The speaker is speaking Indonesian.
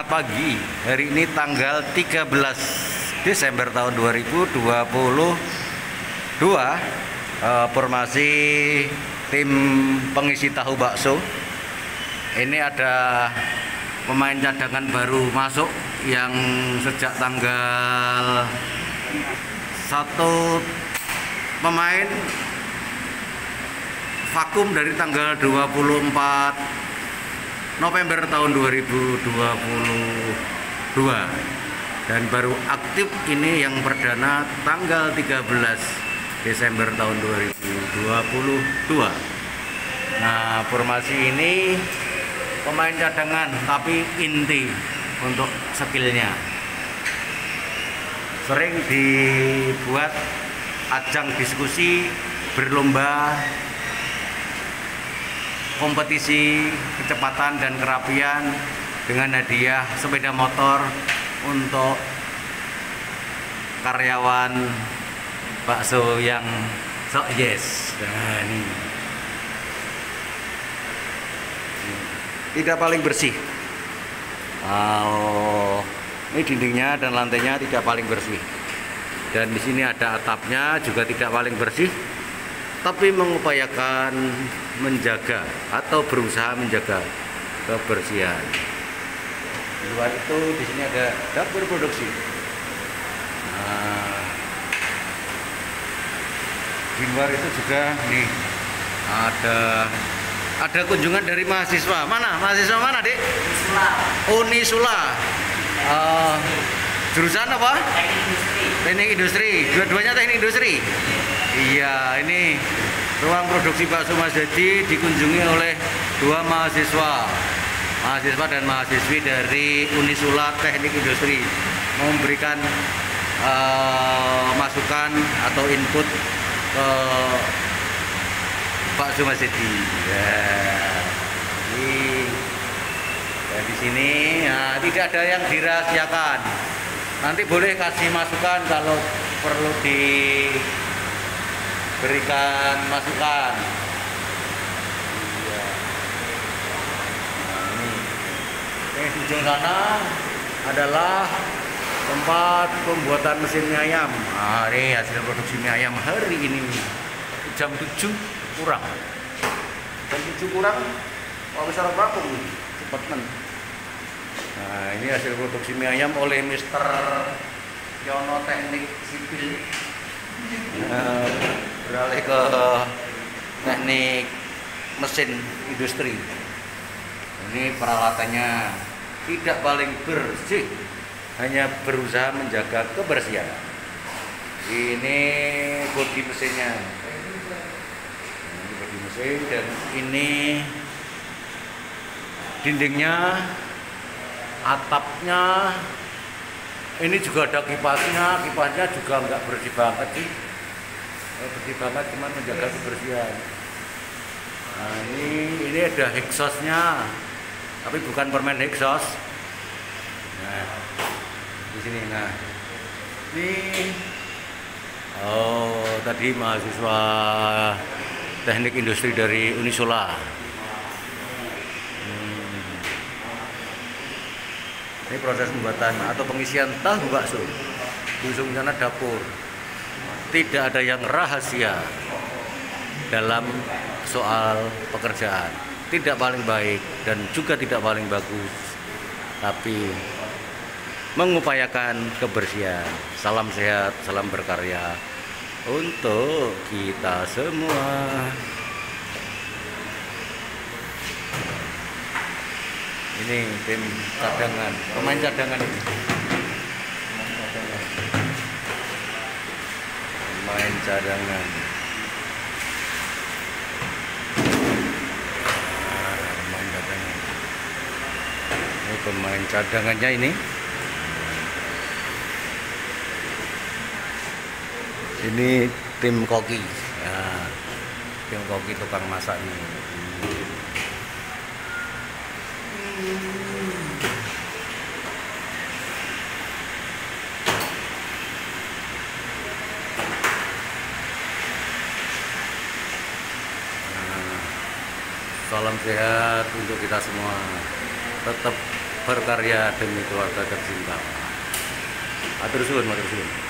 Selamat pagi, hari ini tanggal 13 Desember tahun 2022, formasi tim pengisi tahu bakso. Ini ada pemain cadangan baru masuk yang sejak tanggal 1 pemain vakum dari tanggal 24 November tahun 2022 dan baru aktif ini yang perdana tanggal 13 Desember tahun 2022. Nah, formasi ini pemain cadangan tapi inti untuk skillnya. Sering dibuat ajang diskusi, berlomba, kompetisi kecepatan dan kerapian dengan hadiah sepeda motor untuk karyawan bakso yang sok yes. Nah, ini tidak paling bersih. Ini dindingnya dan lantainya tidak paling bersih. Dan di sini ada atapnya juga tidak paling bersih. Tapi mengupayakan menjaga atau berusaha menjaga kebersihan. Di luar itu di sini ada dapur produksi. Nah, di luar itu juga nih ada kunjungan dari mahasiswa. Mana mahasiswa mana, Dik? Unissula. Jurusan apa? Teknik industri. Dua-duanya teknik industri. Iya, ini ruang produksi Bakso Mas Hadi dikunjungi oleh dua mahasiswa dan mahasiswi dari Unissula Teknik Industri, memberikan masukan atau input ke Bakso Mas Hadi. Ya. Jadi di sini tidak ada yang dirahasiakan. Nanti boleh kasih masukan kalau perlu diberikan masukan. Iya. Nah, di ujung sana adalah tempat pembuatan mesin mie ayam. Ini hasil produksi mie ayam hari ini jam 7 kurang. Jam 7 kurang, kalau misalnya berapa cepat men. Nah, ini hasil produksi mie ayam oleh Mr. Yono teknik sipil. Beralih ke teknik mesin industri. Ini peralatannya tidak paling bersih, hanya berusaha menjaga kebersihan. Ini bodi mesinnya, ini bodi mesin, dan ini dindingnya, atapnya. Ini juga ada kipasnya juga nggak bersih banget sih. Bersih banget, cuma menjaga kebersihan. Nah, ini ada hexosnya, tapi bukan permen hexos. Nah, di sini. Nah, ini tadi mahasiswa teknik industri dari Unissula. Ini proses pembuatan atau pengisian tahu bakso. Di ujung sana dapur. Tidak ada yang rahasia dalam soal pekerjaan. Tidak paling baik dan juga tidak paling bagus. Tapi mengupayakan kebersihan. Salam sehat, salam berkarya untuk kita semua. Ini tim cadangan, pemain cadangan ini. Pemain cadangan. Pemain cadangan. Ini pemain cadangannya ini. Ini tim koki. Nah, tim koki tukang masak ini. Salam sehat untuk kita semua. Tetap berkarya demi keluarga tercinta. Matur suwun.